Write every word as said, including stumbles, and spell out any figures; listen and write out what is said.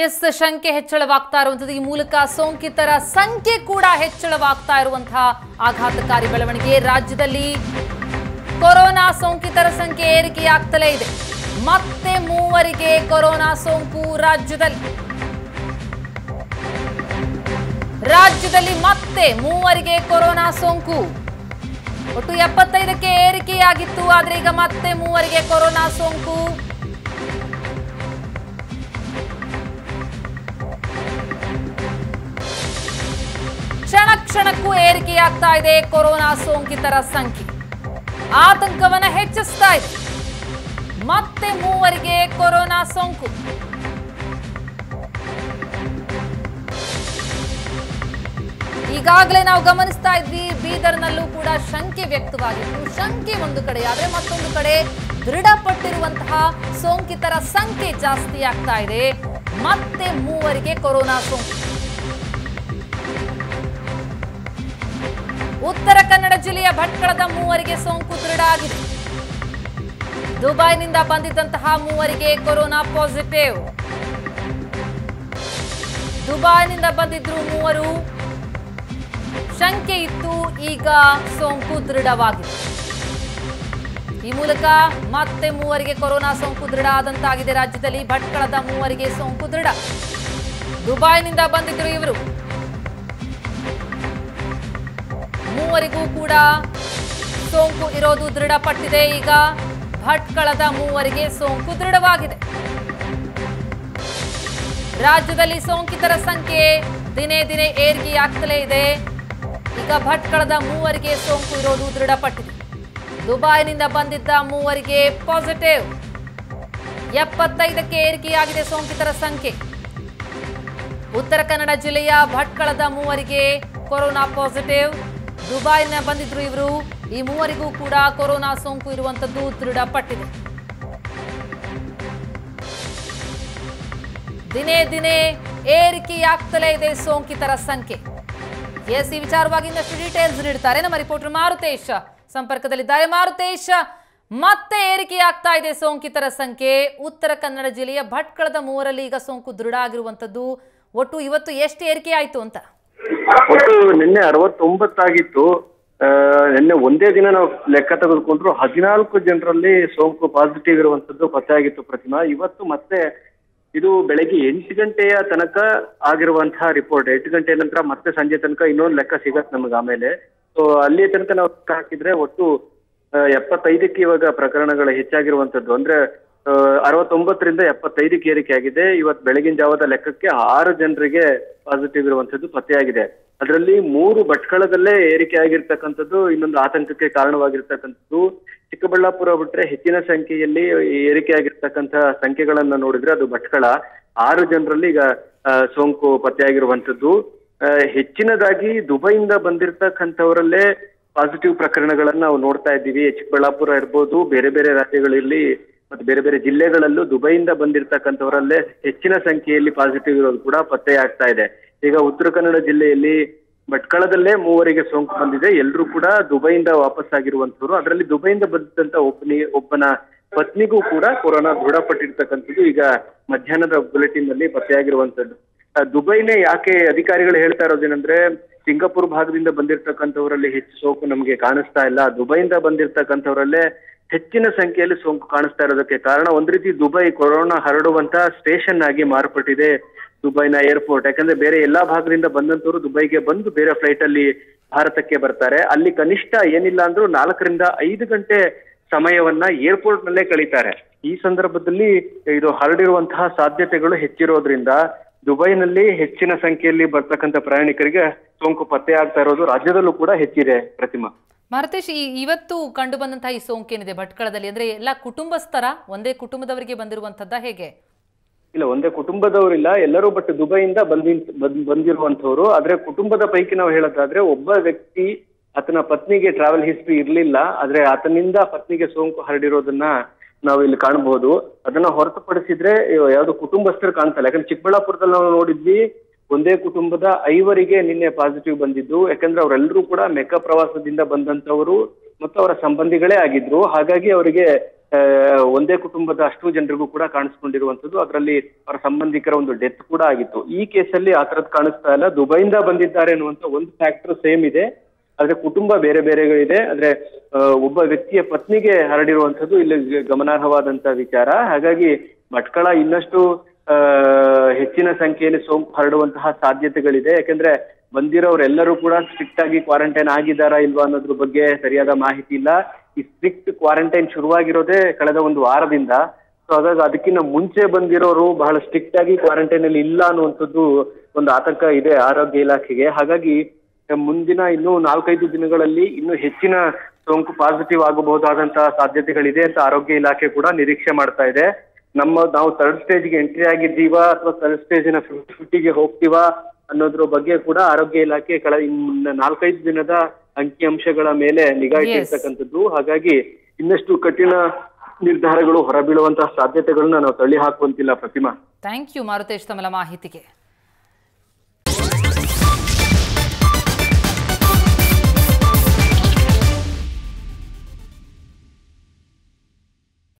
S ಶಂಕೆ ಹೆಚ್ಚಳವಾಗ್ತಾ ಇರುವಂತದ್ದು ಈ ಮೂಲಕ ಸೋಂಕಿತರ ಸಂಖ್ಯೆ ಕೂಡ ಹೆಚ್ಚಳವಾಗ್ತಾ ಇರುವಂತಹ ಆಘಾತಕಾರಿ ಬೆಳವಣಿಗೆ ರಾಜ್ಯದಲ್ಲಿ ಕೊರೋನಾ ಸೋಂಕಿತರ ಸಂಖ್ಯೆ ಏರಿಕೆಯಾಗ್ತಲೇ ಇದೆ ಮತ್ತೆ ಮೂವರಿಗೆ ಕೊರೋನಾ ಸೋಂಕು ರಾಜ್ಯದಲ್ಲಿ ರಾಜ್ಯದಲ್ಲಿ ಮತ್ತೆ ಮೂವರಿಗೆ ಕೊರೋನಾ ಸೋಂಕು ಒಟ್ಟು ಎಪ್ಪತ್ತೈದಕ್ಕೆ ಏರಿಕೆಯಾಗಿತ್ತು ಆದರೆ ಈಗ ಮತ್ತೆ ಮೂವರಿಗೆ ಕೊರೋನಾ ಸೋಂಕು क्षण क्षणकू ऐरिकेयाग्ता इदे कोरोना सोंकितर संख्ये आतंकवन्न हेच्चिस्ता इदे मत्ते मूवरिगे कोरोना सोंकु ಈಗಾಗಲೇ ನಾವು ಗಮನಿಸ್ತಾ ಇದ್ವಿ ಬೀದರ್ನಲ್ಲೂ ಕೂಡ ಶಂಕೆ ವ್ಯಕ್ತವಾಗಿತ್ತು ಶಂಕೆ ಒಂದು ಕಡೆ ಆದರೆ ಮತ್ತೊಂದು ಕಡೆ ದೃಢಪಟ್ಟಿರುವಂತಹ ಸೋಂಕಿತರ ಸಂಖ್ಯೆ ಜಾಸ್ತಿ ಆಗ್ತಾ ಇದೆ ಮತ್ತೆ ಮೂವರಿಗೆ ಕೊರೋನಾ ಸೋಂಕು ಉತ್ತರ ಕನ್ನಡ ಜಿಲ್ಲೆಯ ಭಟ್ಕಳದ ಮೂವರಿಗೆ ಸೋಂಕು ದೃಢ ಆಗಿದೆ ದುಬೈನಿಂದ ಬಂದಿದ್ದಂತಹ ಮೂವರಿಗೆ ಕೊರೋನಾ ಪಾಸಿಟಿವ್ ದುಬೈನಿಂದ ಬಂದಿದ್ರು ಮೂವರು ಶಂಕೆ ಇತ್ತು ಈಗ ಸೋಂಕು ದೃಢವಾಗಿದೆ ಈ ಮೂಲಕ ಮತ್ತೆ ಮೂವರಿಗೆ ಕೊರೋನಾ ಸೋಂಕು ದೃಢ ಆದಂತಾಗಿದೆ ರಾಜ್ಯದಲ್ಲಿ ಭಟ್ಕಳದ ಮೂವರಿಗೆ ಸೋಂಕು ದೃಢ ದುಬೈನಿಂದ ಬಂದಿದ್ರು ಇವರು ಮೂವರಿಗೂ ಕೂಡ ಸೋಂಕು ಇರೋದು ದೃಢಪಟ್ಟಿದೆ ಈಗ ಭಟ್ಕಳದ ಮೂವರಿಗೆ ಸೋಂಕು ದೃಢವಾಗಿದೆ ರಾಜ್ಯದಲ್ಲಿ ಸೋಂಕಿತರ ಸಂಖ್ಯೆ ದಿನೇ ದಿನೇ ಏರಿಕೆಯಾಗ್ತಲೇ ಇದೆ ಈಗ ಭಟ್ಕಳದ ಮೂವರಿಗೆ ಸೋಂಕು ಇರೋದು ದೃಢಪಟ್ಟಿದೆ ದುಬೈನಿಂದ ಬಂದಿದ್ದ ಮೂವರಿಗೆ ಪಾಸಿಟಿವ್ ಎಪ್ಪತ್ತೈದಕ್ಕೆ ಏರಿಕೆಯಾಗಿದೆ ಸೋಂಕಿತರ ಸಂಖ್ಯೆ ಉತ್ತರ ಕನ್ನಡ ಜಿಲ್ಲೆಯ ಭಟ್ಕಳದ ಮೂವರಿಗೆ ಕೊರೋನಾ ಪಾಸಿಟಿವ್ ದುಬೈನ ಬಂದಿದ್ರು ಇವರು ಈ ಮೂವರಿಗೂ ಕೂಡ ಕೊರೋನಾ ಸೋಂಕು ಇರುವಂತದ್ದು ದೃಢಪಟ್ಟಿದೆ ದಿನೇ ದಿನೇ ಏರಿಕೆಯಾಗ್ತಲೇ ಇದೆ ಸೋಂಕಿತರ ಸಂಖ್ಯೆ ಎಸ್ ಈ ವಿಚಾರವಾಗಿ ಇನ್ನಷ್ಟು ಡೀಟೇಲ್ಸ್ ನೀಡ್ತಾರೆ ನಮ್ಮ ರಿಪೋರ್ಟರ್ ಮಾರುತೇಶ್ ಸಂಪರ್ಕದಲ್ಲಿದ್ದಾರೆ. ಮಾರುತೇಶ್, ಮತ್ತೆ ಏರಿಕೆಯಾಗ್ತಾ ಇದೆ ಸೋಂಕಿತರ ಸಂಖ್ಯೆ. ಉತ್ತರ ಕನ್ನಡ ಜಿಲ್ಲೆಯ ಭಟ್ಕಳದ ಮೂವರಲ್ಲಿ ಈಗ ಸೋಂಕು ದೃಢ ಆಗಿರುವಂತದ್ದು. ಒಟ್ಟು ಇವತ್ತು ಎಷ್ಟು ಏರಿಕೆ ಆಯ್ತು ಅಂತ? ಒಟ್ಟು ನಿನ್ನೆ ಅರವತ್ತೊಂಬತ್ತಾಗಿತ್ತು. ನಿನ್ನೆ ಒಂದೇ ದಿನ ನಾವು ಲೆಕ್ಕ ತೆಗೆದುಕೊಂಡ್ರು ಹದಿನಾಲ್ಕು ಜನರಲ್ಲಿ ಸೋಂಕು ಪಾಸಿಟಿವ್ ಇರುವಂತದ್ದು ಪತ್ತೆ ಆಗಿತ್ತು ಪ್ರತಿಮಾ. ಇವತ್ತು ಮತ್ತೆ ಇದು ಬೆಳಗ್ಗೆ ಎಂಟು ಗಂಟೆಯ ತನಕ ಆಗಿರುವಂತಹ ರಿಪೋರ್ಟ್. ಎಂಟು ಗಂಟೆ ನಂತರ ಮತ್ತೆ ಸಂಜೆ ತನಕ ಇನ್ನೊಂದು ಲೆಕ್ಕ ಸಿಗತ್ತೆ ನಮಗೆ ಆಮೇಲೆ. ಸೊ ಅಲ್ಲಿ ತನಕ ನಾವು ಹಾಕಿದ್ರೆ ಒಟ್ಟು ಎಪ್ಪತ್ತೈದಕ್ಕೆ ಇವಾಗ ಪ್ರಕರಣಗಳ ಹೆಚ್ಚಾಗಿರುವಂತದ್ದು. ಅಂದ್ರೆ ಅರವತ್ತೊಂಬತ್ತರಿಂದ ಎಪ್ಪತ್ತೈದಕ್ಕೆ ಏರಿಕೆ ಆಗಿದೆ. ಇವತ್ತು ಬೆಳಗಿನ ಜಾವದ ಲೆಕ್ಕಕ್ಕೆ ಆರು ಜನರಿಗೆ ಪಾಸಿಟಿವ್ ಇರುವಂತದ್ದು ಪತ್ತೆಯಾಗಿದೆ. ಅದರಲ್ಲಿ ಮೂರು ಭಟ್ಕಳದಲ್ಲೇ ಏರಿಕೆ ಆಗಿರ್ತಕ್ಕಂಥದ್ದು ಇನ್ನೊಂದು ಆತಂಕಕ್ಕೆ ಕಾರಣವಾಗಿರ್ತಕ್ಕಂಥದ್ದು. ಚಿಕ್ಕಬಳ್ಳಾಪುರ ಬಿಟ್ರೆ ಹೆಚ್ಚಿನ ಸಂಖ್ಯೆಯಲ್ಲಿ ಏರಿಕೆ ಆಗಿರ್ತಕ್ಕಂಥ ಸಂಖ್ಯೆಗಳನ್ನ ನೋಡಿದ್ರೆ ಅದು ಭಟ್ಕಳ. ಆರು ಜನರಲ್ಲಿ ಈಗ ಸೋಂಕು ಪತ್ತೆಯಾಗಿರುವಂತದ್ದು. ಹೆಚ್ಚಿನದಾಗಿ ದುಬೈಯಿಂದ ಬಂದಿರ್ತಕ್ಕಂಥವರಲ್ಲೇ ಪಾಸಿಟಿವ್ ಪ್ರಕರಣಗಳನ್ನ ನಾವು ನೋಡ್ತಾ ಇದ್ದೀವಿ. ಚಿಕ್ಕಬಳ್ಳಾಪುರ ಇರ್ಬೋದು, ಬೇರೆ ಬೇರೆ ರಾಜ್ಯಗಳಲ್ಲಿ ಮತ್ತು ಬೇರೆ ಬೇರೆ ಜಿಲ್ಲೆಗಳಲ್ಲೂ ದುಬೈಯಿಂದ ಬಂದಿರ್ತಕ್ಕಂಥವರಲ್ಲೇ ಹೆಚ್ಚಿನ ಸಂಖ್ಯೆಯಲ್ಲಿ ಪಾಸಿಟಿವ್ ಇರೋದು ಕೂಡ ಪತ್ತೆ ಆಗ್ತಾ ಇದೆ. ಈಗ ಉತ್ತರ ಕನ್ನಡ ಜಿಲ್ಲೆಯಲ್ಲಿ ಭಟ್ಕಳದಲ್ಲೇ ಮೂವರಿಗೆ ಸೋಂಕು ಬಂದಿದೆ. ಎಲ್ಲರೂ ಕೂಡ ದುಬೈಯಿಂದ ವಾಪಸ್ ಆಗಿರುವಂತವ್ರು. ಅದರಲ್ಲಿ ದುಬೈಯಿಂದ ಬಂದಿದ್ದಂತ ಒಬ್ಬನಿ ಒಬ್ಬನ ಪತ್ನಿಗೂ ಕೂಡ ಕೊರೋನಾ ದೃಢಪಟ್ಟಿರ್ತಕ್ಕಂಥದ್ದು ಈಗ ಮಧ್ಯಾಹ್ನದ ಬುಲೆಟಿನ್ ನಲ್ಲಿ ಪತ್ತೆಯಾಗಿರುವಂತದ್ದು. ದುಬೈನೇ ಯಾಕೆ ಅಧಿಕಾರಿಗಳು ಹೇಳ್ತಾ ಇರೋದೇನಂದ್ರೆ, ಸಿಂಗಾಪುರ್ ಭಾಗದಿಂದ ಬಂದಿರ್ತಕ್ಕಂಥವರಲ್ಲಿ ಹೆಚ್ಚು ಸೋಂಕು ನಮಗೆ ಕಾಣಿಸ್ತಾ ಇಲ್ಲ, ದುಬೈಯಿಂದ ಬಂದಿರ್ತಕ್ಕಂಥವರಲ್ಲೇ ಹೆಚ್ಚಿನ ಸಂಖ್ಯೆಯಲ್ಲಿ ಸೋಂಕು ಕಾಣಿಸ್ತಾ ಇರೋದಕ್ಕೆ ಕಾರಣ ಒಂದ್ ರೀತಿ ದುಬೈ ಕೊರೋನಾ ಹರಡುವಂತ ಸ್ಟೇಷನ್ ಆಗಿ ಮಾರ್ಪಟ್ಟಿದೆ ದುಬೈನ ಏರ್ಪೋರ್ಟ್. ಯಾಕಂದ್ರೆ ಬೇರೆ ಎಲ್ಲಾ ಭಾಗದಿಂದ ಬಂದಂತವರು ದುಬೈಗೆ ಬಂದು ಬೇರೆ ಫ್ಲೈಟ್ ಅಲ್ಲಿ ಭಾರತಕ್ಕೆ ಬರ್ತಾರೆ. ಅಲ್ಲಿ ಕನಿಷ್ಠ ಏನಿಲ್ಲ ಅಂದ್ರೂ ನಾಲ್ಕರಿಂದ ಐದು ಗಂಟೆ ಸಮಯವನ್ನ ಏರ್ಪೋರ್ಟ್ ನಲ್ಲೇ ಕಳೀತಾರೆ. ಈ ಸಂದರ್ಭದಲ್ಲಿ ಇದು ಹರಡಿರುವಂತಹ ಸಾಧ್ಯತೆಗಳು ಹೆಚ್ಚಿರೋದ್ರಿಂದ ದುಬೈನಲ್ಲಿ ಹೆಚ್ಚಿನ ಸಂಖ್ಯೆಯಲ್ಲಿ ಬರ್ತಕ್ಕಂಥ ಪ್ರಯಾಣಿಕರಿಗೆ ಸೋಂಕು ಪತ್ತೆ ಆಗ್ತಾ ಇರೋದು ರಾಜ್ಯದಲ್ಲೂ ಕೂಡ ಹೆಚ್ಚಿದೆ ಪ್ರತಿಮಾ. ಮಾರುತೇಶ್, ಇವತ್ತು ಕಂಡು ಬಂದಂತಹ ಈ ಸೋಂಕೇನಿದೆ ಭಟ್ಕಳದಲ್ಲಿ ಅಂದ್ರೆ ಎಲ್ಲಾ ಕುಟುಂಬಸ್ಥರ ಒಂದೇ ಕುಟುಂಬದವರಿಗೆ ಬಂದಿರುವಂತದ್ದ ಹೇಗೆ? ಇಲ್ಲ, ಒಂದೇ ಕುಟುಂಬದವರಿಲ್ಲ ಎಲ್ಲರೂ, ಬಟ್ ದುಬೈಯಿಂದ ಬಂದಿ ಬಂದಿರುವಂತವ್ರು. ಆದ್ರೆ ಕುಟುಂಬದ ಪೈಕಿ ನಾವು ಹೇಳೋದಾದ್ರೆ ಒಬ್ಬ ವ್ಯಕ್ತಿ ಆತನ ಪತ್ನಿಗೆ ಟ್ರಾವೆಲ್ ಹಿಸ್ಟ್ರಿ ಇರ್ಲಿಲ್ಲ, ಆದ್ರೆ ಆತನಿಂದ ಪತ್ನಿಗೆ ಸೋಂಕು ಹರಡಿರೋದನ್ನ ನಾವು ಇಲ್ಲಿ ಕಾಣಬಹುದು. ಅದನ್ನ ಹೊರತುಪಡಿಸಿದ್ರೆ ಯಾವ್ದು ಕುಟುಂಬಸ್ಥರು ಕಾಣ್ತಲ್ಲ. ಯಾಕಂದ್ರೆ ಚಿಕ್ಕಬಳ್ಳಾಪುರದಲ್ಲಿ ನಾವು ನೋಡಿದ್ವಿ ಒಂದೇ ಕುಟುಂಬದ ಐವರಿಗೆ ನಿನ್ನೆ ಪಾಸಿಟಿವ್ ಬಂದಿದ್ದು. ಯಾಕಂದ್ರೆ ಅವರೆಲ್ಲರೂ ಕೂಡ ಮೆಕ್ಕ ಪ್ರವಾಸದಿಂದ ಬಂದಂತವರು ಮತ್ತು ಅವರ ಸಂಬಂಧಿಗಳೇ ಆಗಿದ್ರು. ಹಾಗಾಗಿ ಅವರಿಗೆ ಒಂದೇ ಕುಟುಂಬದ ಅಷ್ಟು ಜನರಿಗೂ ಕೂಡ ಕಾಣಿಸ್ಕೊಂಡಿರುವಂತದ್ದು, ಅದರಲ್ಲಿ ಅವರ ಸಂಬಂಧಿಕರ ಒಂದು ಡೆತ್ ಕೂಡ ಆಗಿತ್ತು. ಈ ಕೇಸಲ್ಲಿ ಆ ತರದ್ ಕಾಣಿಸ್ತಾ ಇಲ್ಲ. ದುಬೈಯಿಂದ ಬಂದಿದ್ದಾರೆ ಅನ್ನುವಂತ ಒಂದು ಫ್ಯಾಕ್ಟರ್ ಸೇಮ್ ಇದೆ, ಆದ್ರೆ ಕುಟುಂಬ ಬೇರೆ ಬೇರೆಗಳಿದೆ. ಆದ್ರೆ ಒಬ್ಬ ವ್ಯಕ್ತಿಯ ಪತ್ನಿಗೆ ಹರಡಿರುವಂತದ್ದು ಇಲ್ಲಿ ಗಮನಾರ್ಹವಾದಂತ ವಿಚಾರ. ಹಾಗಾಗಿ ಭಟ್ಕಳ ಇನ್ನಷ್ಟು ಹೆಚ್ಚಿನ ಸಂಖ್ಯೆಯಲ್ಲಿ ಸೋಂಕು ಹರಡುವಂತಹ ಸಾಧ್ಯತೆಗಳಿದೆ. ಯಾಕಂದ್ರೆ ಬಂದಿರೋರೆಲ್ಲರೂ ಕೂಡ ಸ್ಟ್ರಿಕ್ಟ್ ಆಗಿ ಕ್ವಾರಂಟೈನ್ ಆಗಿದಾರಾ ಇಲ್ವಾ ಅನ್ನೋದ್ರ ಬಗ್ಗೆ ಸರಿಯಾದ ಮಾಹಿತಿ ಇಲ್ಲ. ಈ ಸ್ಟ್ರಿಕ್ಟ್ ಕ್ವಾರಂಟೈನ್ ಶುರುವಾಗಿರೋದೇ ಕಳೆದ ಒಂದು ವಾರದಿಂದ. ಸೊ ಹಾಗಾಗಿ ಅದಕ್ಕಿಂತ ಮುಂಚೆ ಬಂದಿರೋರು ಬಹಳ ಸ್ಟ್ರಿಕ್ಟ್ ಆಗಿ ಕ್ವಾರಂಟೈನ್ ಅಲ್ಲಿ ಇಲ್ಲ ಅನ್ನುವಂಥದ್ದು ಒಂದು ಆತಂಕ ಇದೆ ಆರೋಗ್ಯ ಇಲಾಖೆಗೆ. ಹಾಗಾಗಿ ಮುಂದಿನ ಇನ್ನು ನಾಲ್ಕೈದು ದಿನಗಳಲ್ಲಿ ಇನ್ನು ಹೆಚ್ಚಿನ ಸೋಂಕು ಪಾಸಿಟಿವ್ ಆಗಬಹುದಾದಂತಹ ಸಾಧ್ಯತೆಗಳಿದೆ ಅಂತ ಆರೋಗ್ಯ ಇಲಾಖೆ ಕೂಡ ನಿರೀಕ್ಷೆ ಮಾಡ್ತಾ ಇದೆ. ನಮ್ಮ ನಾವು ಥರ್ಡ್ ಸ್ಟೇಜ್ಗೆ ಎಂಟ್ರಿ ಆಗಿದ್ದೀವಾ ಅಥವಾ ಥರ್ಡ್ ಸ್ಟೇಜಿನ ಫಿಫ್ಟಿಗೆ ಹೋಗ್ತೀವಾ ಅನ್ನೋದ್ರ ಬಗ್ಗೆ ಕೂಡ ಆರೋಗ್ಯ ಇಲಾಖೆ ಕಳೆದ ನಾಲ್ಕೈದು ದಿನದ ಅಂಕಿಅಂಶಗಳ ಮೇಲೆ ನಿಗಾ ಇಟ್ಟಿರ್ತಕ್ಕಂಥದ್ದು. ಹಾಗಾಗಿ ಇನ್ನಷ್ಟು ಕಠಿಣ ನಿರ್ಧಾರಗಳು ಹೊರಬೀಳುವಂತಹ ಸಾಧ್ಯತೆಗಳನ್ನ ನಾವು ತಳ್ಳಿ ಹಾಕುವಂತಿಲ್ಲ. ಪ್ರತಿಮಾ, ಥ್ಯಾಂಕ್ ಯು ಮಾರುತೇಶ್ ತಮ್ಮ ಮಾಹಿತಿಗೆ.